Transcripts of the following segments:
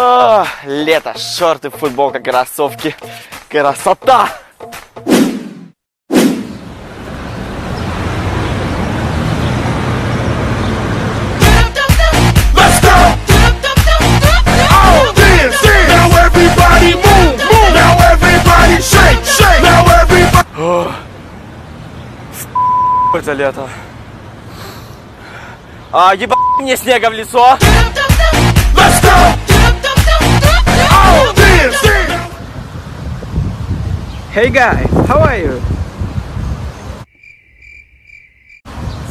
О, лето, шорты, футболка, кроссовки. Красота! О, это лето. А, ебать мне снега в лицо. Hey guys, how are you?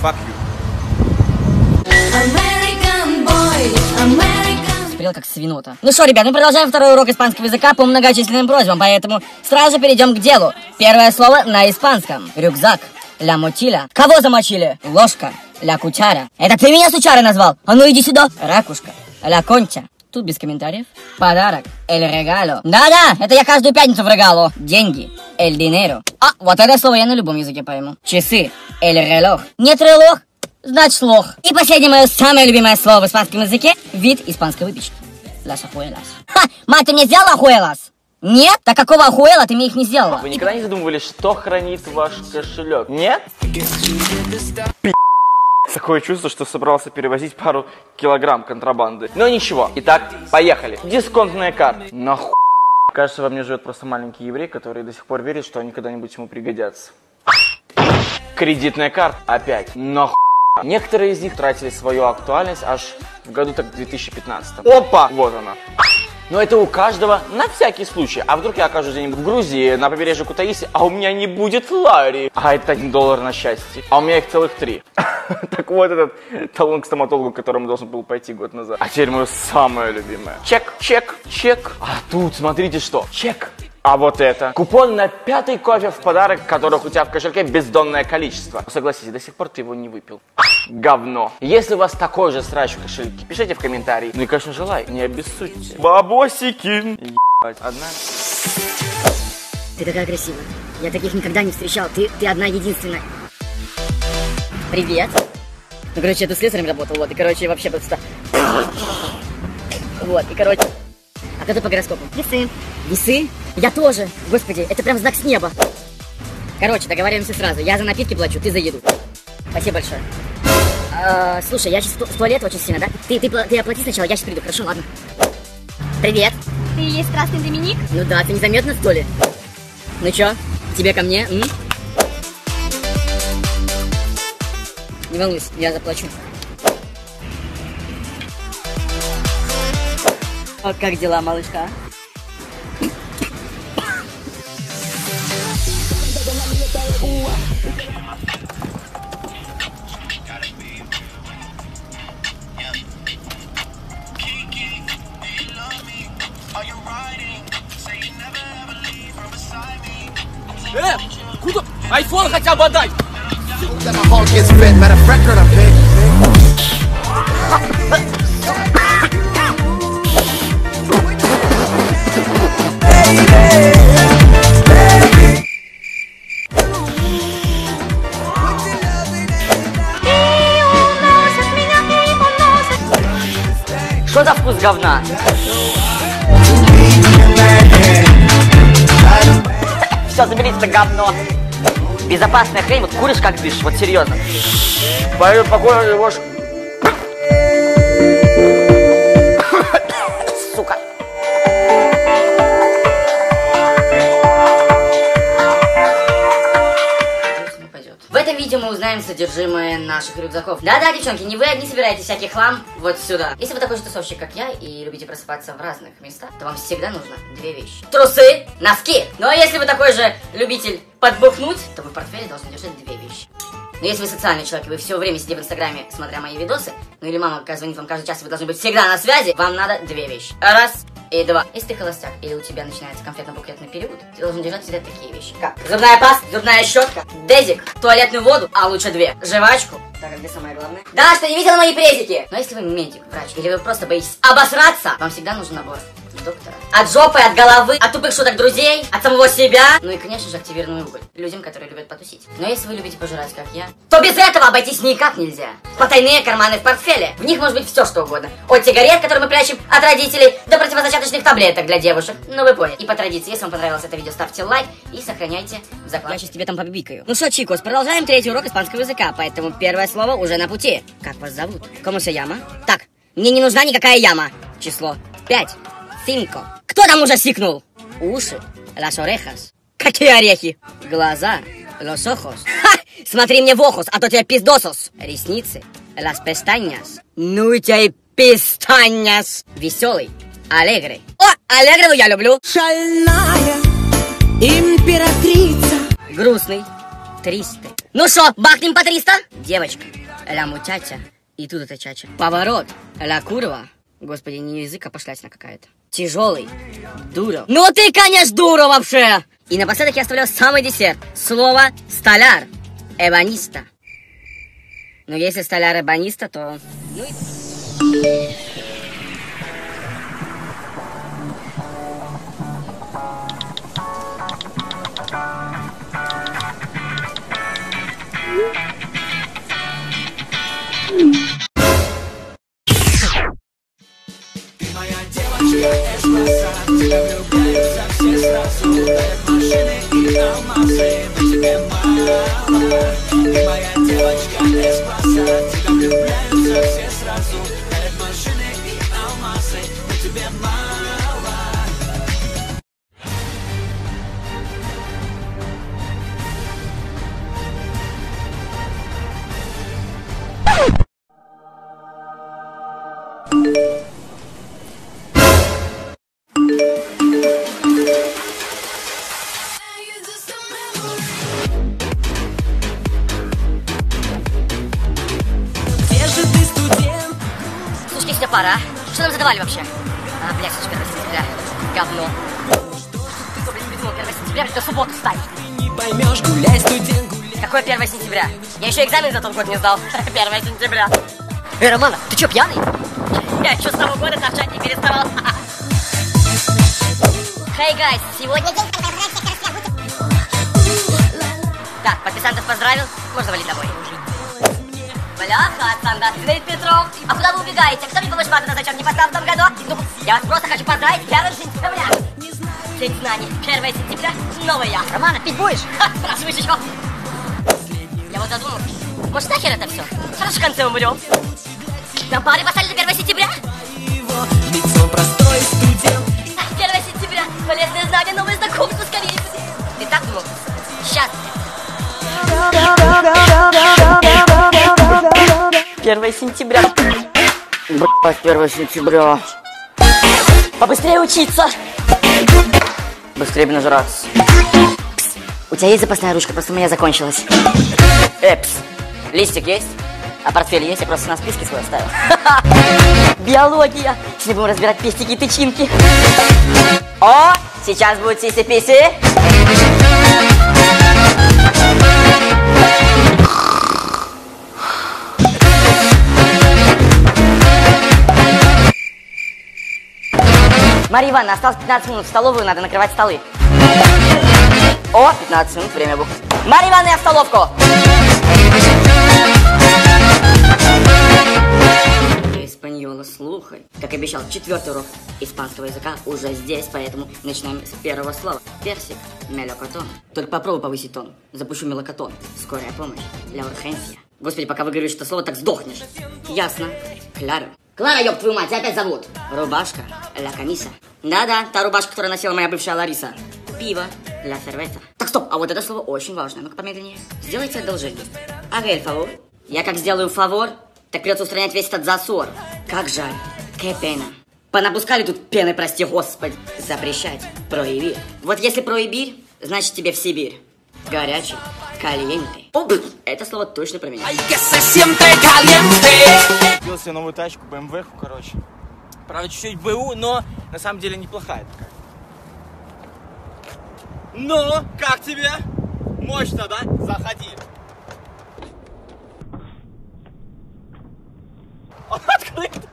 Fuck you. American boy, American... Спрел как свинота. Ну что, ребят, мы продолжаем второй урок испанского языка по многочисленным просьбам, поэтому сразу перейдем к делу. Первое слово на испанском. Рюкзак. Ля мотиля. Кого замочили? Ложка. Ля кучара. Это ты меня сучара назвал? А ну иди сюда. Ракушка. Ля конча. Тут без комментариев. Подарок. Эль регало. Да-да, это я каждую пятницу в регало. Деньги. Эль динеро. А, вот это слово я на любом языке пойму. Часы. Эль релох. Нет релох, значит лох. И последнее мое самое любимое слово в испанском языке. Вид испанской выпечки. Лас ахуэлас. Ха, мать, ты мне сделала ахуэлас? Нет? Так какого ахуэла ты мне их не сделала? Вы никогда не задумывались, что хранит ваш кошелек? Нет? Такое чувство, что собрался перевозить пару килограмм контрабанды. Но ничего. Итак, поехали. Дисконтная карта. Нахуй. Кажется, во мне живет просто маленький еврей, который до сих пор верит, что они когда-нибудь ему пригодятся. Кредитная карта. Опять. Нахуй. Некоторые из них тратили свою актуальность аж в году так 2015. Опа! Вот она. Но это у каждого на всякий случай. А вдруг я окажусь где-нибудь в Грузии, на побережье Кутаиси, а у меня не будет лари. А это $1 на счастье. А у меня их целых 3. Так вот этот талон к стоматологу, к которому должен был пойти год назад. А теперь мое самое любимое. Чек, чек, чек. А тут смотрите что. Чек. А вот это. Купон на 5-й кофе в подарок, которых у тебя в кошельке бездонное количество. Согласитесь, до сих пор ты его не выпил. Говно. Если у вас такой же срач в кошельке, пишите в комментарии. Ну и, конечно же, лайк. Не обессудьте. Бабосики. Ебать. Одна. Ты такая красивая. Я таких никогда не встречал. Ты одна единственная. Привет. Ну, короче, я тут слесарем работал. Вот, и, короче, вообще просто... Вот, и, короче... А кто-то по гороскопу? Весы. Весы? Я тоже. Господи, это прям знак с неба. Короче, договариваемся сразу. Я за напитки плачу, ты за еду. Спасибо большое. Слушай, я сейчас в туалет очень сильно, да? Ты оплати сначала, я сейчас приду. Хорошо, ладно. Привет. Ты и есть красный Доминик? Ну да, ты незаметно, что ли? Ну чё, тебе ко мне? М? Не волнуйся, я заплачу. А как дела, малышка? Куда? Айфон хотя бы отдай! Что за вкус говна? Все, заберите это говно. Безопасная хрень, вот куришь как дышишь, вот серьезно. Пою покой, его ж... Сука. В этом видео мы узнаем содержимое наших рюкзаков. Да-да, девчонки, не вы одни собираете всякий хлам вот сюда. Если вы такой же тусовщик, как я, и любите просыпаться в разных местах, то вам всегда нужно 2 вещи. Трусы, носки. Ну а если вы такой же любитель подбухнуть, то вы в портфеле должны держать 2 вещи. Но если вы социальный человек, и вы все время сидите в инстаграме, смотря мои видосы, ну или мама звонит вам каждый час, и вы должны быть всегда на связи, вам надо 2 вещи. Раз и два. Если ты холостяк, или у тебя начинается конфетно-букетный период, ты должен держать всегда такие вещи, как зубная паста, зубная щетка, дезик, туалетную воду, а лучше 2, жвачку, так как где самое главное. Да, что не видела мои презики! Но если вы медик, врач, или вы просто боитесь обосраться, вам всегда нужен набор доктора. От жопы, от головы, от тупых шуток друзей, от самого себя. Ну и, конечно же, активированный уголь. Людям, которые любят потусить. Но если вы любите пожрать, как я, то без этого обойтись никак нельзя. Потайные карманы в портфеле. В них может быть все, что угодно. От сигарет, которые мы прячем от родителей, до противозачаточных таблеток для девушек. Ну вы поняли. И по традиции, если вам понравилось это видео, ставьте лайк и сохраняйте в закладке. Я сейчас тебе там побибикаю. Ну что, чикос, продолжаем третий урок испанского языка, поэтому первое слово уже на пути. Как вас зовут? Кому се llama? Так, мне не нужна никакая яма. Число 5. Cinco. Кто там уже сикнул? Уши. Las orejas. Какие орехи? Глаза. Los ojos. Ха! Смотри мне в охус, а то тебя пиздосос. Ресницы. Las pestañas. Ну и тебя и пистаньяс. Веселый. Алегры. О, алегру я люблю. Шальная императрица. Грустный. 300. Ну шо, бахнем по 300? Девочка. Ля мучача. И тут это чача. Поворот. Ля курва. Господи, не язык, а пошлятина какая-то. Тяжелый. Дура. Ну ты, конечно, дура вообще. И напоследок я оставлял самый десерт. Слово столяр. Эбониста. Но если столяр эбониста, то... Ну и... Пора. Что нам задавали вообще? А, блядь, сейчас 1 сентября. Говно. Что, блядь, не придумал 1 сентября, что субботу ставить? Не поймешь, гуляй, студент, гуляй. Какое 1 сентября? Я еще экзамен за тот год не сдал. 1 сентября. Эй, Романов, ты че, пьяный? Я чё с того года торчать не переставал. Хей, гайз, сегодня день, когда Так, подписантов поздравил, можно валить домой. Бляха, Александр, Зинаид Петров. А куда вы убегаете? Кто мне помочь папа на зачет не поставил в том году? Ну, я вас просто хочу поздравить, я рожу сентября. День знаний, 1 сентября, новый я. Романа, пить будешь? Ха, спрашиваешь еще. Я вот задумал, может нахер это все? Сразу в конце умрем. На пары поставили до 1 сентября? 1 сентября, полезные знания, новые знакомства, скорее. Ты так думал? Сейчас. 1 сентября. Блять, 1 сентября. Побыстрее учиться. Быстрее бы нажраться. Пс, у тебя есть запасная ручка? Просто у меня закончилась. Пс, листик есть? А портфель есть? Я просто на списке свой оставил. Биология. Сегодня будем разбирать пестики и тычинки. О, сейчас будут сиси-писи. Марья Ивановна, осталось 15 минут, в столовую надо накрывать столы. О, 15 минут, время букв. Марья Ивановна, я в столовку! Испаньола, слухай. Как обещал, 4-й урок испанского языка уже здесь, поэтому начинаем с первого слова. Персик, мелокотон. Только попробуй повысить тон. Запущу мелокотон. Скорая помощь, для урхенсия. Господи, пока вы говоришь это слово, так сдохнешь. Ясно. Клара. Клара, ёб твою мать, тебя опять зовут. Рубашка, ля камиса. Да-да, та рубашка, которую носила моя бывшая Лариса. Пиво, ля сервета. Так, стоп, а вот это слово очень важно. Ну-ка, помедленнее. Сделайте одолжение. Агель фавор. Я как сделаю фавор, так придется устранять весь этот засор. Как жаль. Кэпена. Понапускали тут пены, прости господи. Запрещать. Проибир. Вот если проибир, значит тебе в Сибирь. Горячий. Кальенте. О, это слово точно про меня. Купил себе новую тачку, BMW, короче. Правда, чуть-чуть БУ, но на самом деле неплохая такая. Ну, как тебе? Мощно, да? Заходи. Открыто.